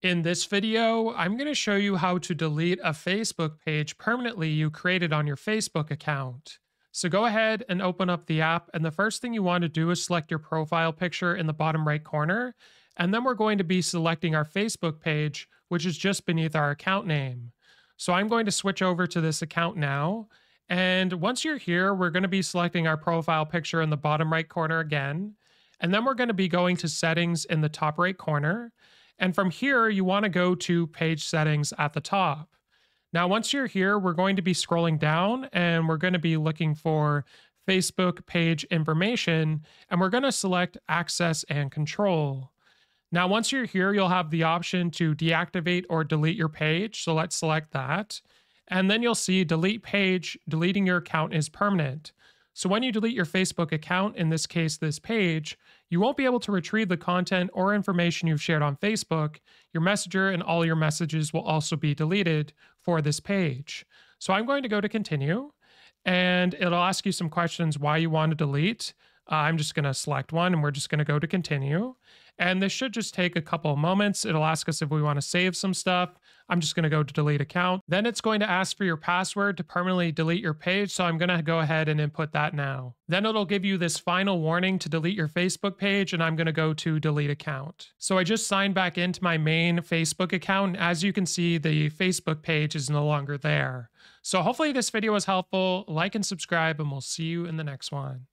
In this video, I'm going to show you how to delete a Facebook page permanently you created on your Facebook account. So go ahead and open up the app, and the first thing you want to do is select your profile picture in the bottom right corner, and then we're going to be selecting our Facebook page, which is just beneath our account name. So I'm going to switch over to this account now, and once you're here, we're going to be selecting our profile picture in the bottom right corner again, and then we're going to be going to settings in the top right corner. And from here, you want to go to page settings at the top. Now, once you're here, we're going to be scrolling down and we're going to be looking for Facebook page information, and we're going to select access and control. Now, once you're here, you'll have the option to deactivate or delete your page. So let's select that. And then you'll see delete page, deleting your account is permanent. So when you delete your Facebook account, in this case, this page, you won't be able to retrieve the content or information you've shared on Facebook. Your messenger and all your messages will also be deleted for this page. So I'm going to go to continue, and it'll ask you some questions why you want to delete. I'm just going to select one, and we're just going to go to continue. And this should just take a couple of moments. It'll ask us if we want to save some stuff. I'm just going to go to delete account. Then it's going to ask for your password to permanently delete your page. So I'm going to go ahead and input that now. Then it'll give you this final warning to delete your Facebook page, and I'm going to go to delete account. So I just signed back into my main Facebook account, and as you can see, the Facebook page is no longer there. So hopefully this video was helpful. Like and subscribe, and we'll see you in the next one.